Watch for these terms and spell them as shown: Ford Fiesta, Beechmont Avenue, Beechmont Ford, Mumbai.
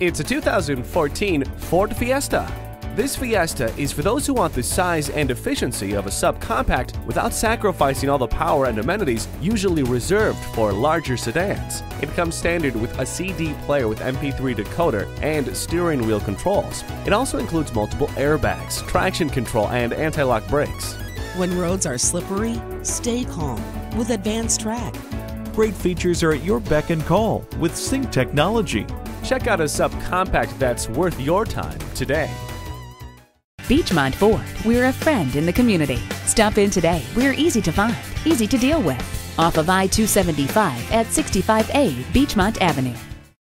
It's a 2014 Ford Fiesta. This Fiesta is for those who want the size and efficiency of a subcompact without sacrificing all the power and amenities usually reserved for larger sedans. It comes standard with a CD player with MP3 decoder and steering wheel controls. It also includes multiple airbags, traction control, and anti-lock brakes. When roads are slippery, stay calm with Advanced Track. Great features are at your beck and call with Sync technology. Check out a subcompact that's worth your time today. Beechmont Ford, we're a friend in the community. Stop in today. We're easy to find, easy to deal with. Off of I-275 at 65A Beechmont Avenue.